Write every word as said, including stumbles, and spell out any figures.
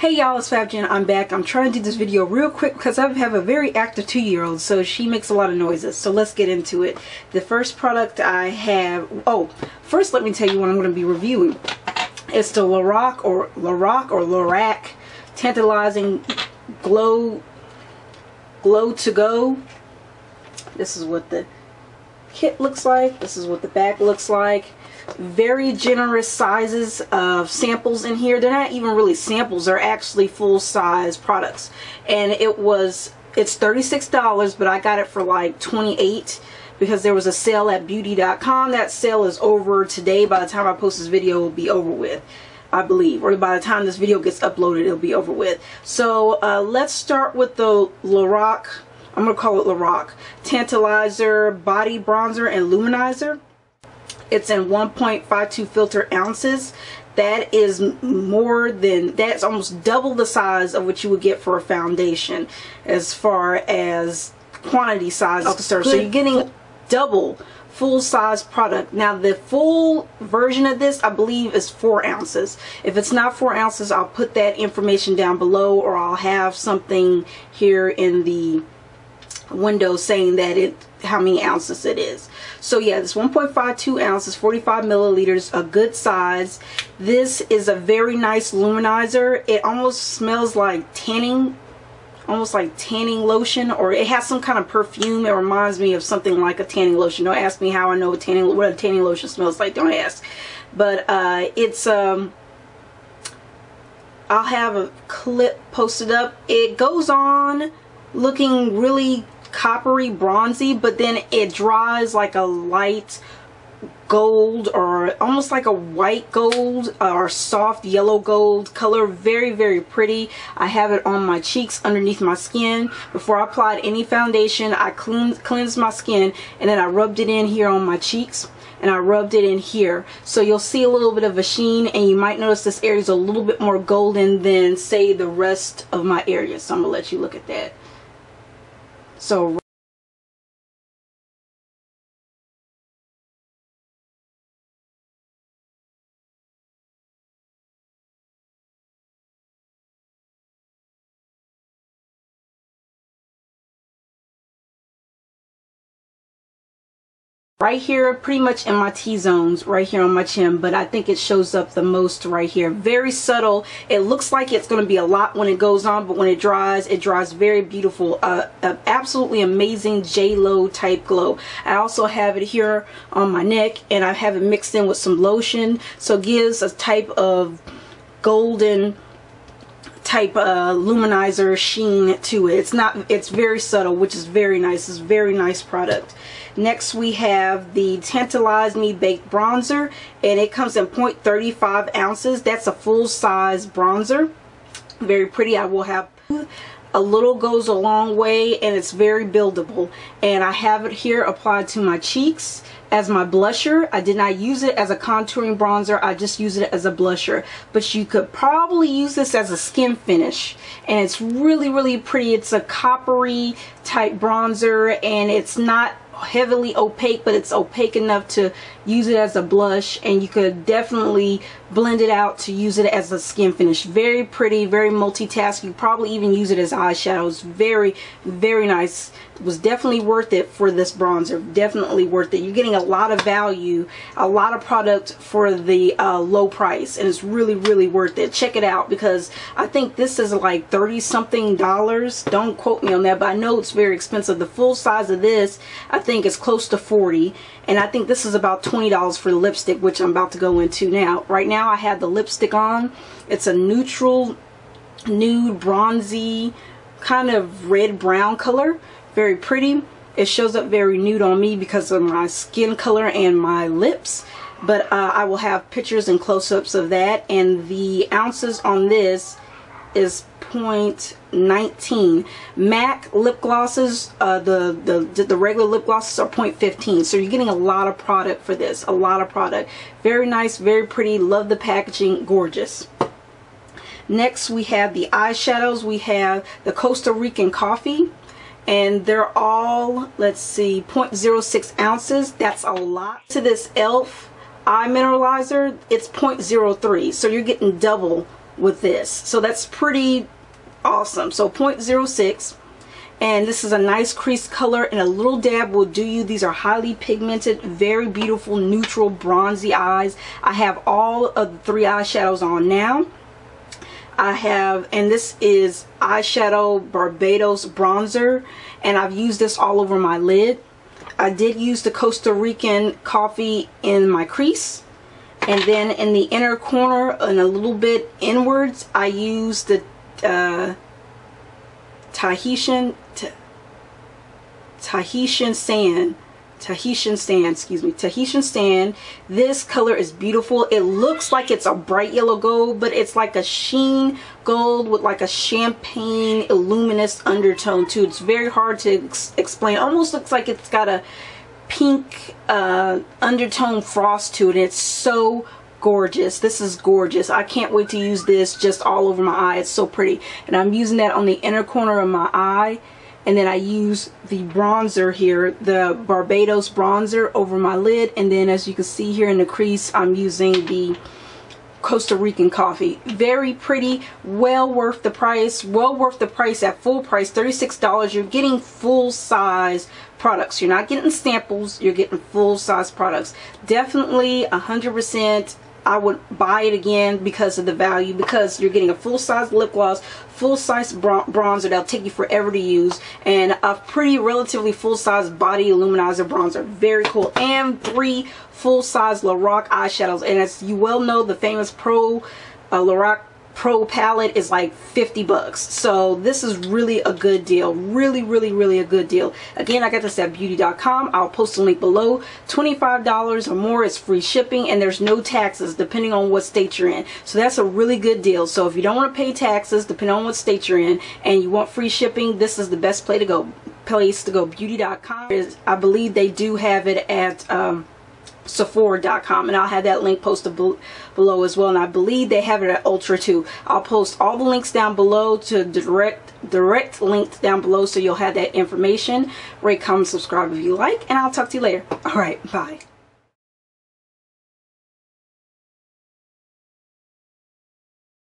Hey y'all, it's Fab Jen. I'm back. I'm trying to do this video real quick because I have a very active two-year-old, so she makes a lot of noises. So let's get into it. The first product I have, oh, first let me tell you what I'm going to be reviewing. It's the Lorac or Lorac or Lorac Tantalizing Glow Glow to Go. This is what the kit looks like. This is what the back looks like. Very generous sizes of samples in here. They're not even really samples, they're actually full-size products. And it was it's thirty-six dollars, but I got it for like twenty-eight dollars because there was a sale at beauty dot com. That sale is over today. By the time I post this video, it will be over with, I believe, or by the time this video gets uploaded, it'll be over with. So uh, let's start with the Lorac, I'm gonna call it Lorac Tantalizer Body Bronzer and Luminizer. It's in one point five two filter ounces. That is more than, that's almost double the size of what you would get for a foundation as far as quantity size is concerned. So you're getting double full size product. Now the full version of this I believe is four ounces. If it's not four ounces, I'll put that information down below, or I'll have something here in the window saying that it how many ounces it is. So yeah, this one point five two ounces, forty-five milliliters, a good size. This is a very nice luminizer. It almost smells like tanning, almost like tanning lotion, or it has some kind of perfume. It reminds me of something like a tanning lotion. Don't ask me how I know a tanning, what a tanning lotion smells like. Don't ask. But uh, it's um I'll have a clip posted up. It goes on looking really coppery bronzy, but then it dries like a light gold, or almost like a white gold or soft yellow gold color. Very very pretty. I have it on my cheeks, underneath my skin. Before I applied any foundation, I cleansed, cleansed my skin, and then I rubbed it in here on my cheeks, and I rubbed it in here. So you'll see a little bit of a sheen, and you might notice this area is a little bit more golden than say the rest of my area. So I'm gonna let you look at that. So right here, pretty much in my T-zones, right here on my chin, but I think it shows up the most right here. Very subtle. It looks like it's going to be a lot when it goes on, but when it dries, it dries very beautiful. Uh, uh, absolutely amazing J-Lo type glow. I also have it here on my neck, and I have it mixed in with some lotion, so it gives a type of golden type uh, luminizer sheen to it. It's not, it's very subtle, which is very nice. It's a very nice product. Next we have the Tantalize Me Baked Bronzer, and it comes in zero point three five ounces. That's a full size bronzer. Very pretty. I will have a little goes a long way, and it's very buildable. And I have it here applied to my cheeks as my blusher. I did not use it as a contouring bronzer, I just use it as a blusher. But you could probably use this as a skin finish, and it's really really pretty. It's a coppery type bronzer, and it's not heavily opaque, but it's opaque enough to use it as a blush, and you could definitely blend it out to use it as a skin finish. Very pretty, very multitasking. Probably even use it as eyeshadows. Very very nice. It was definitely worth it for this bronzer. Definitely worth it. You're getting a lot of value, a lot of product for the uh, low price, and it's really really worth it. Check it out, because I think this is like thirty something dollars. Don't quote me on that, but I know it's very expensive. The full size of this I think is close to forty dollars, and I think this is about twenty dollars for the lipstick, which I'm about to go into now. Right now I have the lipstick on. It's a neutral nude bronzy kind of red brown color. Very pretty. It shows up very nude on me because of my skin color and my lips, but uh, I will have pictures and close-ups of that. And the ounces on this is zero point one nine. M A C lip glosses, uh, the, the the regular lip glosses are zero point one five, so you're getting a lot of product for this. A lot of product. Very nice, very pretty. Love the packaging. Gorgeous. Next we have the eyeshadows. We have the Costa Rican Coffee, and they're all, let's see, zero point zero six ounces. That's a lot. To this Elf Eye Mineralizer, it's zero point zero three, so you're getting double with this. So that's pretty awesome. So zero point zero six, and this is a nice crease color, and a little dab will do you. These are highly pigmented, very beautiful, neutral, bronzy eyes. I have all of the three eyeshadows on now. I have, and this is eyeshadow Barbados Bronzer, and I've used this all over my lid. I did use the Costa Rican Coffee in my crease, and then in the inner corner and a little bit inwards, I used the uh, Tahitian Tahitian Sand. Tahitian Sand, excuse me, Tahitian Sand. This color is beautiful. It looks like it's a bright yellow gold, but it's like a sheen gold with like a champagne luminous undertone too. It's very hard to ex explain. It almost looks like it's got a pink uh, undertone frost to it. It's so gorgeous. This is gorgeous. I can't wait to use this just all over my eye. It's so pretty. And I'm using that on the inner corner of my eye. And then I use the bronzer here, the Barbados bronzer, over my lid. And then as you can see here in the crease, I'm using the Costa Rican Coffee. Very pretty, well worth the price, well worth the price at full price, thirty-six dollars. You're getting full size products. You're not getting samples, you're getting full size products. Definitely one hundred percent. I would buy it again because of the value, because you're getting a full-size lip gloss, full-size bron bronzer that'll take you forever to use, and a pretty relatively full-size body illuminizer bronzer. Very cool. And three full-size Lorac eyeshadows, and as you well know, the famous Pro uh, Lorac Pro palette is like fifty bucks. So this is really a good deal. Really, really, really a good deal. Again, I got this at beauty dot com. I'll post a link below. twenty-five dollars or more is free shipping, and there's no taxes depending on what state you're in. So that's a really good deal. So if you don't want to pay taxes depending on what state you're in and you want free shipping, this is the best place to go. Place to go. beauty dot com. I believe they do have it at um Sephora dot com, and I'll have that link posted be below as well, and I believe they have it at Ulta too. I'll post all the links down below to direct direct links down below, so you'll have that information. Rate, comment, subscribe if you like, and I'll talk to you later. All right, bye.